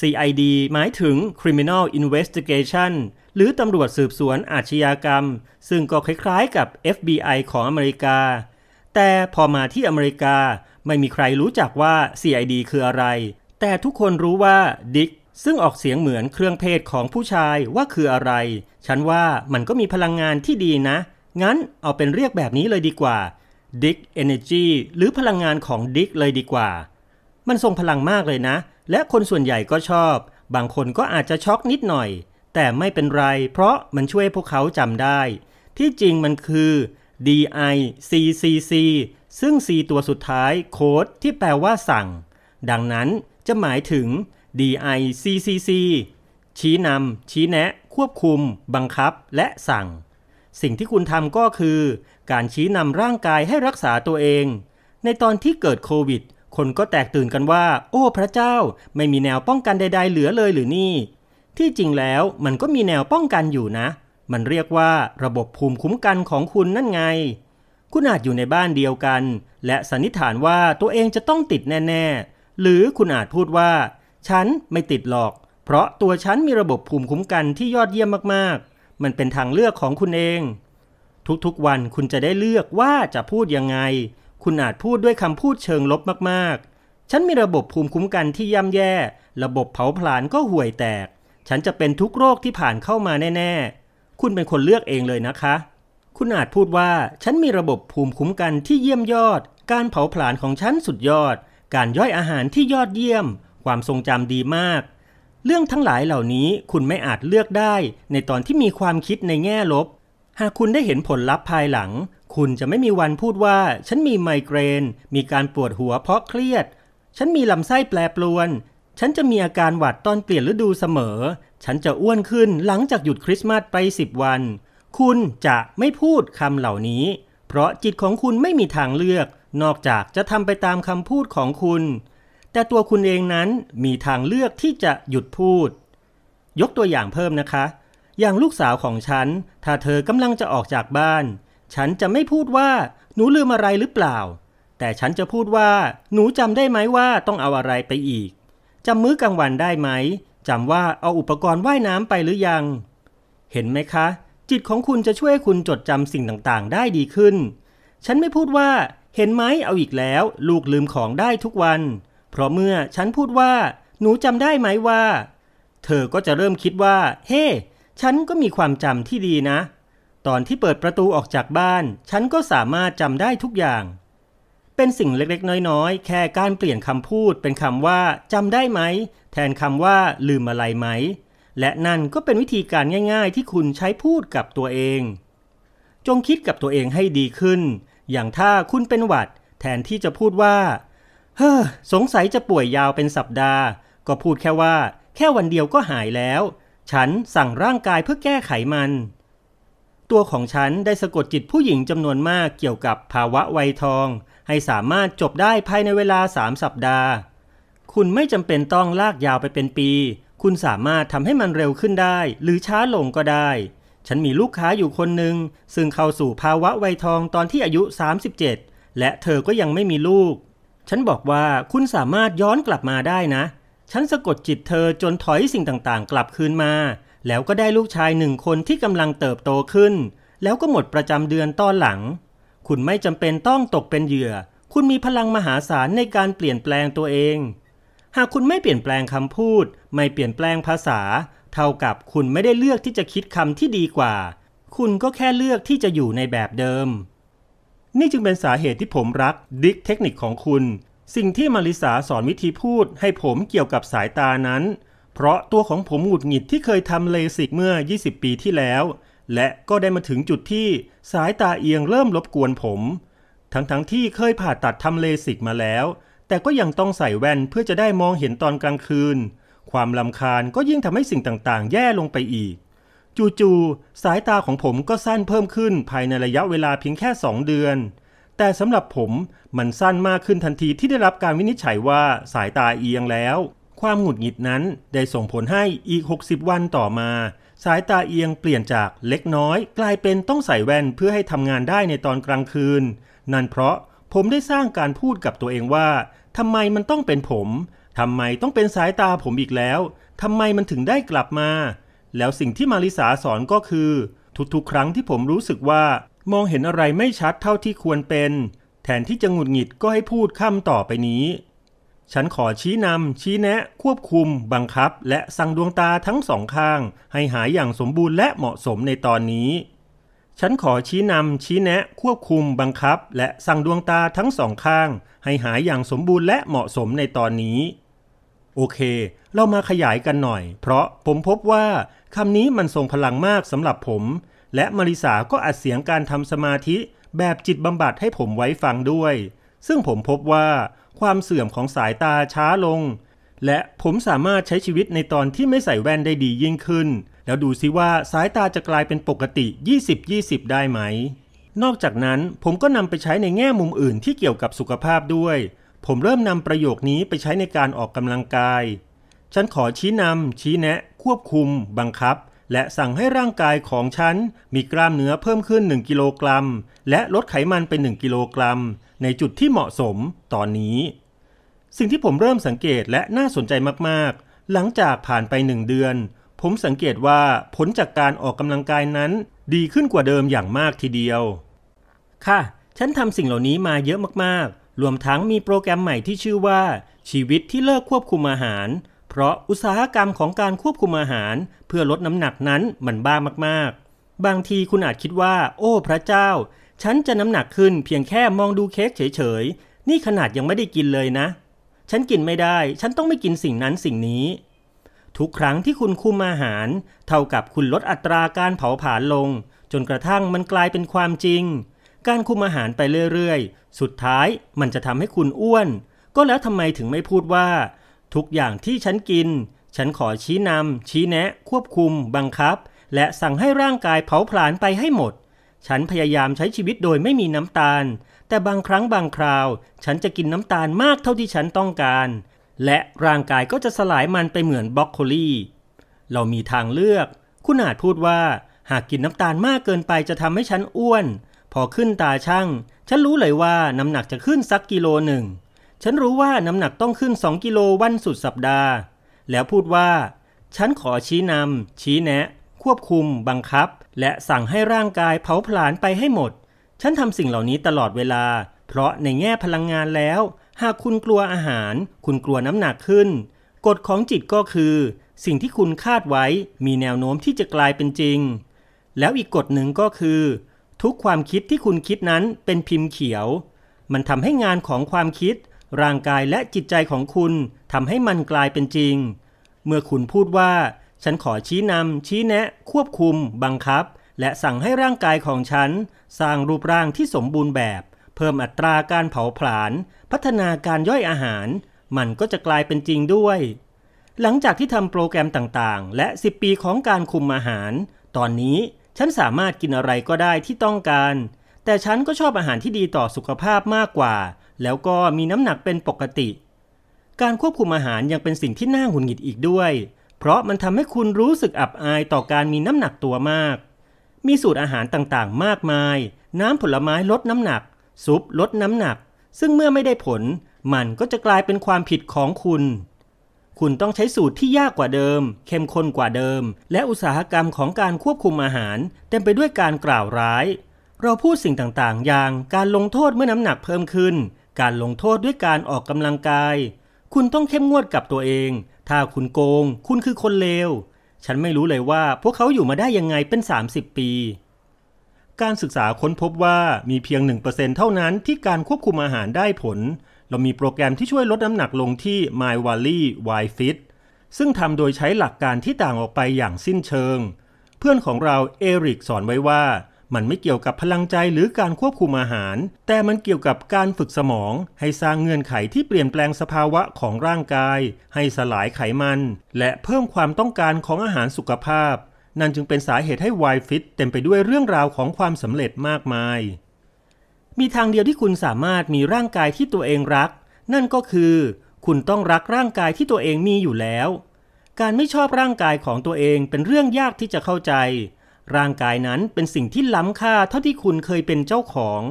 CID หมายถึง Criminal Investigation หรือตำรวจสืบสวนอาชญากรรมซึ่งก็คล้ายๆกับ FBI ของอเมริกาแต่พอมาที่อเมริกาไม่มีใครรู้จักว่า CID คืออะไรแต่ทุกคนรู้ว่า Dickซึ่งออกเสียงเหมือนเครื่องเพศของผู้ชายว่าคืออะไรฉันว่ามันก็มีพลังงานที่ดีนะงั้นเอาเป็นเรียกแบบนี้เลยดีกว่า Dick Energy หรือพลังงานของ Dick เลยดีกว่ามันทรงพลังมากเลยนะและคนส่วนใหญ่ก็ชอบบางคนก็อาจจะช็อกนิดหน่อยแต่ไม่เป็นไรเพราะมันช่วยพวกเขาจำได้ที่จริงมันคือ DICCC ซึ่ง C ตัวสุดท้ายโค้ดที่แปลว่าสั่งดังนั้นจะหมายถึงDICCC ชี้นำชี้แนะควบคุมบังคับและสั่งสิ่งที่คุณทำก็คือการชี้นำร่างกายให้รักษาตัวเองในตอนที่เกิดโควิดคนก็แตกตื่นกันว่าโอ้พระเจ้าไม่มีแนวป้องกันใดๆเหลือเลยหรือนี่ที่จริงแล้วมันก็มีแนวป้องกันอยู่นะมันเรียกว่าระบบภูมิคุ้มกันของคุณนั่นไงคุณอาจอยู่ในบ้านเดียวกันและสันนิษฐานว่าตัวเองจะต้องติดแน่ๆหรือคุณอาจพูดว่าฉันไม่ติดหรอกเพราะตัวฉันมีระบบภูมิคุ้มกันที่ยอดเยี่ยมมากๆมันเป็นทางเลือกของคุณเองทุกๆวันคุณจะได้เลือกว่าจะพูดยังไงคุณอาจพูดด้วยคำพูดเชิงลบมากๆฉันมีระบบภูมิคุ้มกันที่ย่ำแย่ระบบเผาผลาญก็ห่วยแตกฉันจะเป็นทุกโรคที่ผ่านเข้ามาแน่ๆคุณเป็นคนเลือกเองเลยนะคะคุณอาจพูดว่าฉันมีระบบภูมิคุ้มกันที่เยี่ยมยอดการเผาผลาญของฉันสุดยอดการย่อยอาหารที่ยอดเยี่ยมความทรงจำดีมากเรื่องทั้งหลายเหล่านี้คุณไม่อาจเลือกได้ในตอนที่มีความคิดในแง่ลบหากคุณได้เห็นผลลัพธ์ภายหลังคุณจะไม่มีวันพูดว่าฉันมีไมเกรนมีการปวดหัวเพราะเครียดฉันมีลำไส้แปรปรวนฉันจะมีอาการหวัดตอนเปลี่ยนฤดูเสมอฉันจะอ้วนขึ้นหลังจากหยุดคริสต์มาสไป10 วันคุณจะไม่พูดคำเหล่านี้เพราะจิตของคุณไม่มีทางเลือกนอกจากจะทำไปตามคำพูดของคุณแต่ตัวคุณเองนั้นมีทางเลือกที่จะหยุดพูดยกตัวอย่างเพิ่มนะคะอย่างลูกสาวของฉันถ้าเธอกำลังจะออกจากบ้านฉันจะไม่พูดว่าหนูลืมอะไรหรือเปล่าแต่ฉันจะพูดว่าหนูจำได้ไหมว่าต้องเอาอะไรไปอีกจำมื้อกลางวันได้ไหมจำว่าเอาอุปกรณ์ว่ายน้ำไปหรือยังเห็นไหมคะจิตของคุณจะช่วยคุณจดจำสิ่งต่างๆได้ดีขึ้นฉันไม่พูดว่าเห็นไหมเอาอีกแล้วลูกลืมของได้ทุกวันเพราะเมื่อฉันพูดว่าหนูจำได้ไหมว่าเธอก็จะเริ่มคิดว่าเฮ้ ฉันก็มีความจำที่ดีนะตอนที่เปิดประตูออกจากบ้านฉันก็สามารถจำได้ทุกอย่างเป็นสิ่งเล็กๆน้อยๆแค่การเปลี่ยนคำพูดเป็นคำว่าจำได้ไหมแทนคำว่าลืมอะไรไหมและนั่นก็เป็นวิธีการง่ายๆที่คุณใช้พูดกับตัวเองจงคิดกับตัวเองให้ดีขึ้นอย่างถ้าคุณเป็นหวัดแทนที่จะพูดว่าเฮ้อสงสัยจะป่วยยาวเป็นสัปดาห์ก็พูดแค่ว่าแค่วันเดียวก็หายแล้วฉันสั่งร่างกายเพื่อแก้ไขมันตัวของฉันได้สะกดจิตผู้หญิงจำนวนมากเกี่ยวกับภาวะวัยทองให้สามารถจบได้ภายในเวลา3 สัปดาห์คุณไม่จำเป็นต้องลากยาวไปเป็นปีคุณสามารถทำให้มันเร็วขึ้นได้หรือช้าลงก็ได้ฉันมีลูกค้าอยู่คนหนึ่งซึ่งเข้าสู่ภาวะวัยทองตอนที่อายุ37และเธอก็ยังไม่มีลูกฉันบอกว่าคุณสามารถย้อนกลับมาได้นะฉันสะกดจิตเธอจนถอยสิ่งต่างๆกลับคืนมาแล้วก็ได้ลูกชาย1 คนที่กำลังเติบโตขึ้น แล้วก็หมดประจำเดือนตอนหลังคุณไม่จำเป็นต้องตกเป็นเหยื่อคุณมีพลังมหาศาลในการเปลี่ยนแปลงตัวเองหากคุณไม่เปลี่ยนแปลงคำพูดไม่เปลี่ยนแปลงภาษาเท่ากับคุณไม่ได้เลือกที่จะคิดคำที่ดีกว่าคุณก็แค่เลือกที่จะอยู่ในแบบเดิมนี่จึงเป็นสาเหตุที่ผมรักดิกเทคนิคของคุณสิ่งที่มาริสาสอนวิธีพูดให้ผมเกี่ยวกับสายตานั้นเพราะตัวของผมหงุดหงิดที่เคยทำเลสิกเมื่อ20ปีที่แล้วและก็ได้มาถึงจุดที่สายตาเอียงเริ่มรบกวนผมทั้งที่เคยผ่าตัดทำเลสิกมาแล้วแต่ก็ยังต้องใส่แว่นเพื่อจะได้มองเห็นตอนกลางคืนความรำคาญก็ยิ่งทำให้สิ่งต่างๆแย่ลงไปอีกจู่ๆสายตาของผมก็สั้นเพิ่มขึ้นภายในระยะเวลาเพียงแค่2เดือนแต่สำหรับผมมันสั้นมากขึ้นทันทีที่ได้รับการวินิจฉัยว่าสายตาเอียงแล้วความหงุดหงิดนั้นได้ส่งผลให้อีก60วันต่อมาสายตาเอียงเปลี่ยนจากเล็กน้อยกลายเป็นต้องใส่แว่นเพื่อให้ทำงานได้ในตอนกลางคืนนั่นเพราะผมได้สร้างการพูดกับตัวเองว่าทำไมมันต้องเป็นผมทำไมต้องเป็นสายตาผมอีกแล้วทำไมมันถึงได้กลับมาแล้วสิ่งที่มาริสาสอนก็คือทุกๆครั้งที่ผมรู้สึกว่ามองเห็นอะไรไม่ชัดเท่าที่ควรเป็นแทนที่จะหงุดหงิดก็ให้พูดคำต่อไปนี้ฉันขอชี้นำชี้แนะควบคุมบังคับและสั่งดวงตาทั้งสองข้างให้หายอย่างสมบูรณ์และเหมาะสมในตอนนี้ฉันขอชี้นำชี้แนะควบคุมบังคับและสั่งดวงตาทั้งสองข้างให้หายอย่างสมบูรณ์และเหมาะสมในตอนนี้โอเคเรามาขยายกันหน่อยเพราะผมพบว่าคำนี้มันทรงพลังมากสำหรับผมและมาริสาก็อัดเสียงการทำสมาธิแบบจิตบำบัดให้ผมไว้ฟังด้วยซึ่งผมพบว่าความเสื่อมของสายตาช้าลงและผมสามารถใช้ชีวิตในตอนที่ไม่ใส่แว่นได้ดียิ่งขึ้นแล้วดูซิว่าสายตาจะกลายเป็นปกติ20-20ได้ไหมนอกจากนั้นผมก็นำไปใช้ในแง่มุมอื่นที่เกี่ยวกับสุขภาพด้วยผมเริ่มนำประโยคนี้ไปใช้ในการออกกำลังกายฉันขอชี้นำชี้แนะควบคุมบังคับและสั่งให้ร่างกายของฉันมีกล้ามเนื้อเพิ่มขึ้น1กิโลกรัมและลดไขมันไป1กิโลกรัมในจุดที่เหมาะสมตอนนี้สิ่งที่ผมเริ่มสังเกตและน่าสนใจมากๆหลังจากผ่านไป1เดือนผมสังเกตว่าผลจากการออกกำลังกายนั้นดีขึ้นกว่าเดิมอย่างมากทีเดียวค่ะฉันทำสิ่งเหล่านี้มาเยอะมากๆรวมทั้งมีโปรแกรมใหม่ที่ชื่อว่าชีวิตที่เลิกควบคุมอาหารเพราะอุตสาหกรรมของการควบคุมอาหารเพื่อลดน้ำหนักนั้นมันบ้ามากๆบางทีคุณอาจคิดว่าโอ้พระเจ้าฉันจะน้ำหนักขึ้นเพียงแค่มองดูเค้กเฉยๆนี่ขนาดยังไม่ได้กินเลยนะฉันกินไม่ได้ฉันต้องไม่กินสิ่งนั้นสิ่งนี้ทุกครั้งที่คุณคุมอาหารเท่ากับคุณลดอัตราการเผาผลาญลงจนกระทั่งมันกลายเป็นความจริงการคุมอาหารไปเรื่อยๆสุดท้ายมันจะทำให้คุณอ้วนก็แล้วทำไมถึงไม่พูดว่าทุกอย่างที่ฉันกินฉันขอชี้นำชี้แนะควบคุมบังคับและสั่งให้ร่างกายเผาผลาญไปให้หมดฉันพยายามใช้ชีวิตโดยไม่มีน้ำตาลแต่บางครั้งบางคราวฉันจะกินน้ำตาลมากเท่าที่ฉันต้องการและร่างกายก็จะสลายมันไปเหมือนบล็อกโคลีเรามีทางเลือกคุณอาจพูดว่าหากกินน้ำตาลมากเกินไปจะทำให้ฉันอ้วนพอขึ้นตาช่างฉันรู้เลยว่าน้ำหนักจะขึ้นสักกิโลหนึ่งฉันรู้ว่าน้ำหนักต้องขึ้น2กิโลวันสุดสัปดาห์แล้วพูดว่าฉันขอชี้นำชี้แนะควบคุมบังคับและสั่งให้ร่างกายเผาผลาญไปให้หมดฉันทำสิ่งเหล่านี้ตลอดเวลาเพราะในแง่พลังงานแล้วหากคุณกลัวอาหารคุณกลัวน้ำหนักขึ้นกฎของจิตก็คือสิ่งที่คุณคาดไว้มีแนวโน้มที่จะกลายเป็นจริงแล้วอีกกฎหนึ่งก็คือทุกความคิดที่คุณคิดนั้นเป็นพิมพ์เขียวมันทำให้งานของความคิดร่างกายและจิตใจของคุณทำให้มันกลายเป็นจริงเมื่อคุณพูดว่าฉันขอชี้นำชี้แนะควบคุมบังคับและสั่งให้ร่างกายของฉันสร้างรูปร่างที่สมบูรณ์แบบเพิ่มอัตราการเผาผลาญพัฒนาการย่อยอาหารมันก็จะกลายเป็นจริงด้วยหลังจากที่ทำโปรแกรมต่างๆและ10ปีของการคุมอาหารตอนนี้ฉันสามารถกินอะไรก็ได้ที่ต้องการแต่ฉันก็ชอบอาหารที่ดีต่อสุขภาพมากกว่าแล้วก็มีน้ำหนักเป็นปกติการควบคุมอาหารยังเป็นสิ่งที่น่าหงุดหงิดอีกด้วยเพราะมันทำให้คุณรู้สึกอับอายต่อการมีน้ำหนักตัวมากมีสูตรอาหารต่างๆมากมายน้ำผลไม้ลดน้ำหนักซุปลดน้ำหนักซึ่งเมื่อไม่ได้ผลมันก็จะกลายเป็นความผิดของคุณ คุณต้องใช้สูตรที่ยากกว่าเดิมเข้มข้นกว่าเดิมและอุตสาหกรรมของการควบคุมอาหารเต็มไปด้วยการกล่าวร้ายเราพูดสิ่งต่างๆอย่างการลงโทษเมื่อน้ำหนักเพิ่มขึ้นการลงโทษด้วยการออกกำลังกายคุณต้องเข้มงวดกับตัวเองถ้าคุณโกงคุณคือคนเลวฉันไม่รู้เลยว่าพวกเขาอยู่มาได้ยังไงเป็น30ปีการศึกษาค้นพบว่ามีเพียง 1% เท่านั้นที่การควบคุมอาหารได้ผลเรามีโปรแกรมที่ช่วยลดน้ำหนักลงที่ MyWally YFit ซึ่งทำโดยใช้หลักการที่ต่างออกไปอย่างสิ้นเชิงเพื่อนของเราเอริกสอนไว้ว่ามันไม่เกี่ยวกับพลังใจหรือการควบคุมอาหารแต่มันเกี่ยวกับการฝึกสมองให้สร้างเงื่อนไขที่เปลี่ยนแปลงสภาวะของร่างกายให้สลายไขมันและเพิ่มความต้องการของอาหารสุขภาพนั่นจึงเป็นสาเหตุให้ YFit เต็มไปด้วยเรื่องราวของความสำเร็จมากมายมีทางเดียวที่คุณสามารถมีร่างกายที่ตัวเองรักนั่นก็คือคุณต้องรักร่างกายที่ตัวเองมีอยู่แล้วการไม่ชอบร่างกายของตัวเองเป็นเรื่องยากที่จะเข้าใจร่างกายนั้นเป็นสิ่งที่ล้ำค่าเท่าที่คุณเคยเป็นเจ้าของ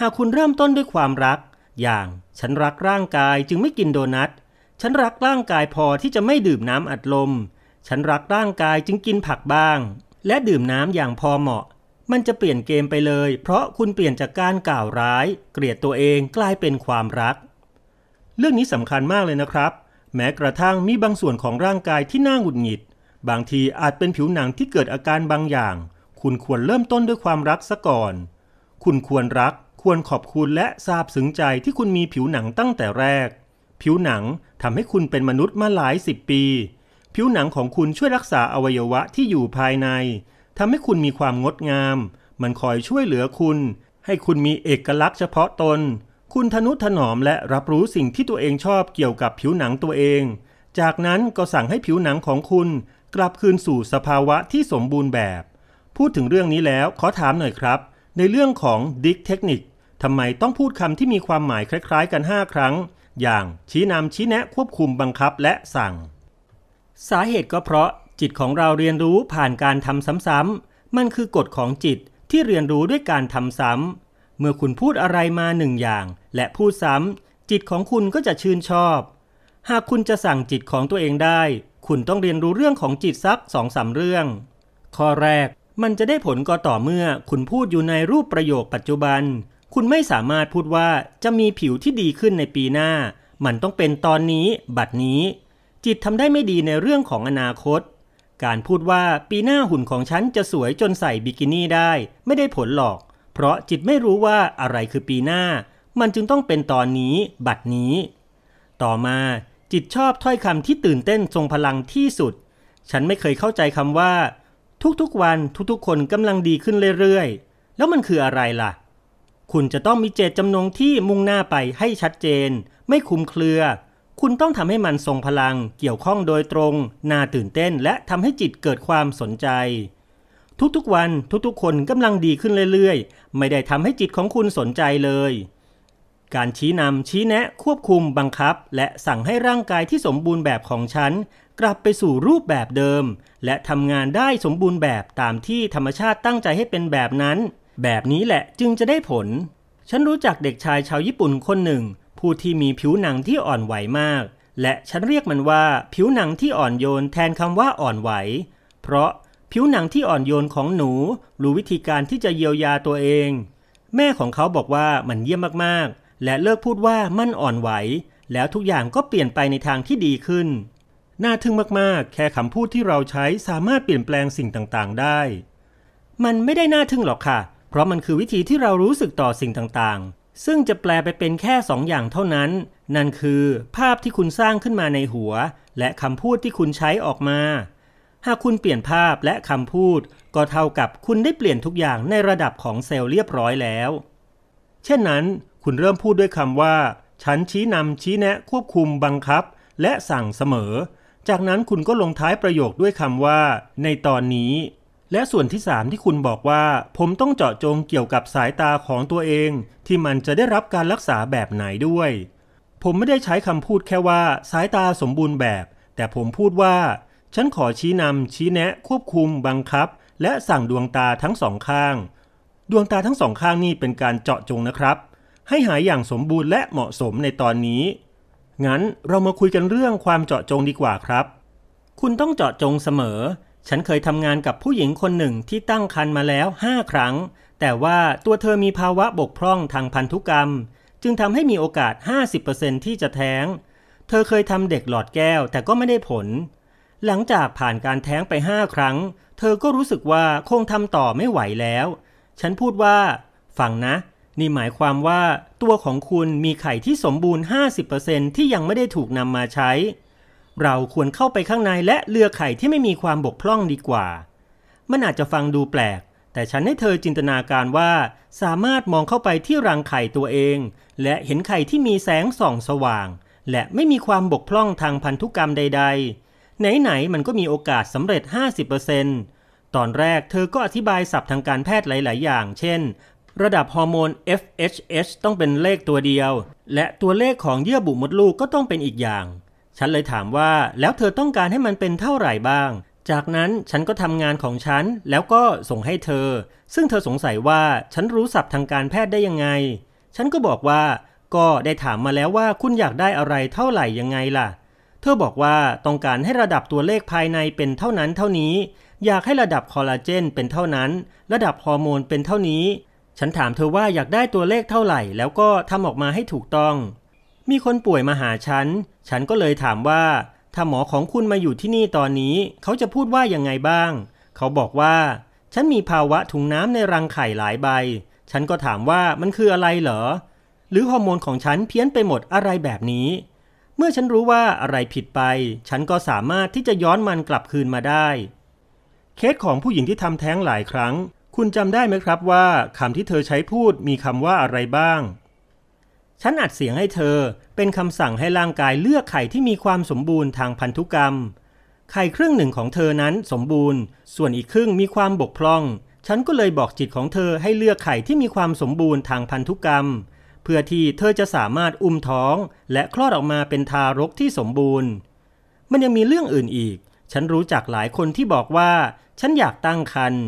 หากคุณเริ่มต้นด้วยความรักอย่างฉันรักร่างกายจึงไม่กินโดนัทฉันรักร่างกายพอที่จะไม่ดื่มน้ำอัดลมฉันรักร่างกายจึงกินผักบ้างและดื่มน้ำอย่างพอเหมาะมันจะเปลี่ยนเกมไปเลยเพราะคุณเปลี่ยนจากการกล่าวร้ายเกลียดตัวเองกลายเป็นความรักเรื่องนี้สำคัญมากเลยนะครับแม้กระทั่งมีบางส่วนของร่างกายที่น่าหงุดหงิดบางทีอาจเป็นผิวหนังที่เกิดอาการบางอย่างคุณควรเริ่มต้นด้วยความรักซะก่อนคุณควรรักควรขอบคุณและซาบซึ้งใจที่คุณมีผิวหนังตั้งแต่แรกผิวหนังทำให้คุณเป็นมนุษย์มาหลายสิบปีผิวหนังของคุณช่วยรักษาอวัยวะที่อยู่ภายในทำให้คุณมีความงดงามมันคอยช่วยเหลือคุณให้คุณมีเอกลักษณ์เฉพาะตนคุณทนุถนอมและรับรู้สิ่งที่ตัวเองชอบเกี่ยวกับผิวหนังตัวเองจากนั้นก็สั่งให้ผิวหนังของคุณกลับคืนสู่สภาวะที่สมบูรณ์แบบพูดถึงเรื่องนี้แล้วขอถามหน่อยครับในเรื่องของดิกเทคนิคทำไมต้องพูดคำที่มีความหมายคล้ายๆกัน5ครั้งอย่างชี้นำชี้แนะควบคุมบังคับและสั่งสาเหตุก็เพราะจิตของเราเรียนรู้ผ่านการทำซ้ำๆมันคือกฎของจิตที่เรียนรู้ด้วยการทำซ้ำเมื่อคุณพูดอะไรมาหนึ่งอย่างและพูดซ้ำจิตของคุณก็จะชื่นชอบหากคุณจะสั่งจิตของตัวเองได้คุณต้องเรียนรู้เรื่องของจิตสัก 2-3 เรื่องข้อแรกมันจะได้ผลก็ต่อเมื่อคุณพูดอยู่ในรูปประโยคปัจจุบันคุณไม่สามารถพูดว่าจะมีผิวที่ดีขึ้นในปีหน้ามันต้องเป็นตอนนี้บัดนี้จิตทำได้ไม่ดีในเรื่องของอนาคตการพูดว่าปีหน้าหุ่นของฉันจะสวยจนใส่บิกินี่ได้ไม่ได้ผลหรอกเพราะจิตไม่รู้ว่าอะไรคือปีหน้ามันจึงต้องเป็นตอนนี้บัดนี้ต่อมาจิตชอบถ้อยคำที่ตื่นเต้นทรงพลังที่สุดฉันไม่เคยเข้าใจคำว่าทุกๆวันทุกๆคนกำลังดีขึ้นเรื่อยๆแล้วมันคืออะไรล่ะคุณจะต้องมีเจตจำนงที่มุ่งหน้าไปให้ชัดเจนไม่คลุมเครือคุณต้องทำให้มันทรงพลังเกี่ยวข้องโดยตรงน่าตื่นเต้นและทำให้จิตเกิดความสนใจทุกๆวันทุกๆคนกำลังดีขึ้นเรื่อยๆไม่ได้ทำให้จิตของคุณสนใจเลยการชี้นำชี้แนะควบคุมบังคับและสั่งให้ร่างกายที่สมบูรณ์แบบของฉันกลับไปสู่รูปแบบเดิมและทำงานได้สมบูรณ์แบบตามที่ธรรมชาติตั้งใจให้เป็นแบบนั้นแบบนี้แหละจึงจะได้ผลฉันรู้จักเด็กชายชาวญี่ปุ่นคนหนึ่งผู้ที่มีผิวหนังที่อ่อนไหวมากและฉันเรียกมันว่าผิวหนังที่อ่อนโยนแทนคำว่าอ่อนไหวเพราะผิวหนังที่อ่อนโยนของหนูรู้วิธีการที่จะเยียวยาตัวเองแม่ของเขาบอกว่ามันเยี่ยมมากๆและเลิกพูดว่ามันอ่อนไหวแล้วทุกอย่างก็เปลี่ยนไปในทางที่ดีขึ้นน่าทึ่งมากๆแค่คำพูดที่เราใช้สามารถเปลี่ยนแปลงสิ่งต่างๆได้มันไม่ได้น่าทึ่งหรอกค่ะเพราะมันคือวิธีที่เรารู้สึกต่อสิ่งต่างๆซึ่งจะแปลไปเป็นแค่2 อย่างเท่านั้นนั่นคือภาพที่คุณสร้างขึ้นมาในหัวและคำพูดที่คุณใช้ออกมาหากคุณเปลี่ยนภาพและคำพูดก็เท่ากับคุณได้เปลี่ยนทุกอย่างในระดับของเซลล์เรียบร้อยแล้วเช่นนั้นคุณเริ่มพูดด้วยคำว่าฉันชี้นำชี้แนะควบคุมบังคับและสั่งเสมอจากนั้นคุณก็ลงท้ายประโยคด้วยคำว่าในตอนนี้และส่วนที่3ที่คุณบอกว่าผมต้องเจาะจงเกี่ยวกับสายตาของตัวเองที่มันจะได้รับการรักษาแบบไหนด้วยผมไม่ได้ใช้คำพูดแค่ว่าสายตาสมบูรณ์แบบแต่ผมพูดว่าฉันขอชี้นำชี้แนะควบคุมบังคับและสั่งดวงตาทั้งสองข้างดวงตาทั้งสองข้างนี่เป็นการเจาะจงนะครับให้หายอย่างสมบูรณ์และเหมาะสมในตอนนี้ งั้นเรามาคุยกันเรื่องความเจาะจงดีกว่าครับคุณต้องเจาะจงเสมอฉันเคยทำงานกับผู้หญิงคนหนึ่งที่ตั้งครรภ์มาแล้ว5ครั้งแต่ว่าตัวเธอมีภาวะบกพร่องทางพันธุกรรมจึงทำให้มีโอกาส 50% ที่จะแท้งเธอเคยทำเด็กหลอดแก้วแต่ก็ไม่ได้ผลหลังจากผ่านการแท้งไป5ครั้งเธอก็รู้สึกว่าคงทำต่อไม่ไหวแล้วฉันพูดว่าฟังนะนี่หมายความว่าตัวของคุณมีไข่ที่สมบูรณ์ 50% ที่ยังไม่ได้ถูกนำมาใช้เราควรเข้าไปข้างในและเลือกไข่ที่ไม่มีความบกพร่องดีกว่ามันอาจจะฟังดูแปลกแต่ฉันให้เธอจินตนาการว่าสามารถมองเข้าไปที่รังไข่ตัวเองและเห็นไข่ที่มีแสงส่องสว่างและไม่มีความบกพร่องทางพันธุกรรมใดๆไหนๆมันก็มีโอกาสสำเร็จ 50% ตอนแรกเธอก็อธิบายศัพท์ทางการแพทย์หลายๆอย่างเช่นระดับฮอร์โมน FSH ต้องเป็นเลขตัวเดียวและตัวเลขของเยื่อบุมดลูกก็ต้องเป็นอีกอย่างฉันเลยถามว่าแล้วเธอต้องการให้มันเป็นเท่าไหร่บ้างจากนั้นฉันก็ทำงานของฉันแล้วก็ส่งให้เธอซึ่งเธอสงสัยว่าฉันรู้ศัพท์ทางการแพทย์ได้ยังไงฉันก็บอกว่าก็ได้ถามมาแล้วว่าคุณอยากได้อะไรเท่าไหร่ยังไงล่ะเธอบอกว่าต้องการให้ระดับตัวเลขภายในเป็นเท่านั้นเท่านี้อยากให้ระดับคอลลาเจนเป็นเท่านั้นระดับฮอร์โมนเป็นเท่านี้ฉันถามเธอว่าอยากได้ตัวเลขเท่าไหร่แล้วก็ทำออกมาให้ถูกต้องมีคนป่วยมาหาฉันฉันก็เลยถามว่าถ้าหมอของคุณมาอยู่ที่นี่ตอนนี้เขาจะพูดว่ายังไงบ้างเขาบอกว่าฉันมีภาวะถุงน้ำในรังไข่หลายใบฉันก็ถามว่ามันคืออะไรเหรอหรือฮอร์โมนของฉันเพี้ยนไปหมดอะไรแบบนี้เมื่อฉันรู้ว่าอะไรผิดไปฉันก็สามารถที่จะย้อนมันกลับคืนมาได้เคสของผู้หญิงที่ทำแท้งหลายครั้งคุณจำได้ไหมครับว่าคำที่เธอใช้พูดมีคำว่าอะไรบ้างฉันอัดเสียงให้เธอเป็นคำสั่งให้ร่างกายเลือกไข่ที่มีความสมบูรณ์ทางพันธุกรรมไข่ครึ่งหนึ่งของเธอนั้นสมบูรณ์ส่วนอีกครึ่งมีความบกพร่องฉันก็เลยบอกจิตของเธอให้เลือกไข่ที่มีความสมบูรณ์ทางพันธุกรรมเพื่อที่เธอจะสามารถอุ้มท้องและคลอดออกมาเป็นทารกที่สมบูรณ์มันยังมีเรื่องอื่นอีกฉันรู้จักหลายคนที่บอกว่าฉันอยากตั้งครรภ์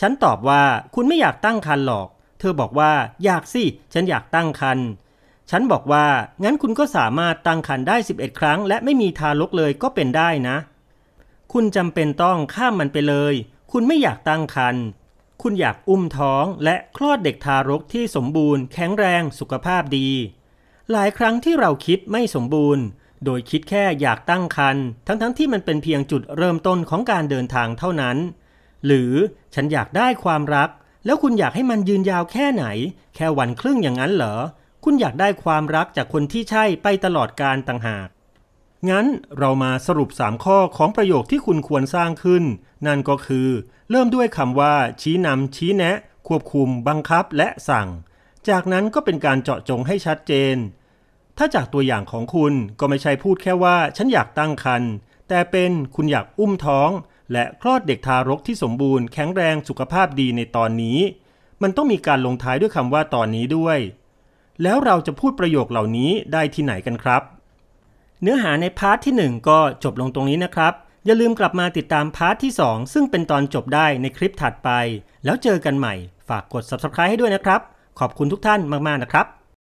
ฉันตอบว่าคุณไม่อยากตั้งครรภ์หรอกเธอบอกว่าอยากสิฉันอยากตั้งครรภ์ฉันบอกว่างั้นคุณก็สามารถตั้งครรภ์ได้11ครั้งและไม่มีทารกเลยก็เป็นได้นะคุณจำเป็นต้องข้ามมันไปเลยคุณไม่อยากตั้งครรภ์คุณอยากอุ้มท้องและคลอดเด็กทารกที่สมบูรณ์แข็งแรงสุขภาพดีหลายครั้งที่เราคิดไม่สมบูรณ์โดยคิดแค่อยากตั้งครรภ์ทั้งที่มันเป็นเพียงจุดเริ่มต้นของการเดินทางเท่านั้นหรือฉันอยากได้ความรักแล้วคุณอยากให้มันยืนยาวแค่ไหนแค่วันครึ่งอย่างนั้นเหรอคุณอยากได้ความรักจากคนที่ใช่ไปตลอดกาลต่างหากงั้นเรามาสรุป3ข้อของประโยคที่คุณควรสร้างขึ้นนั่นก็คือเริ่มด้วยคำว่าชี้นำชี้แนะควบคุมบังคับและสั่งจากนั้นก็เป็นการเจาะจงให้ชัดเจนถ้าจากตัวอย่างของคุณก็ไม่ใช่พูดแค่ว่าฉันอยากตั้งครรภ์แต่เป็นคุณอยากอุ้มท้องและคลอดเด็กทารกที่สมบูรณ์แข็งแรงสุขภาพดีในตอนนี้มันต้องมีการลงท้ายด้วยคำว่าตอนนี้ด้วยแล้วเราจะพูดประโยคเหล่านี้ได้ที่ไหนกันครับเนื้อหาในพาร์ทที่1ก็จบลงตรงนี้นะครับอย่าลืมกลับมาติดตามพาร์ทที่2ซึ่งเป็นตอนจบได้ในคลิปถัดไปแล้วเจอกันใหม่ฝากกด Subscribe ให้ด้วยนะครับขอบคุณทุกท่านมากๆนะครับ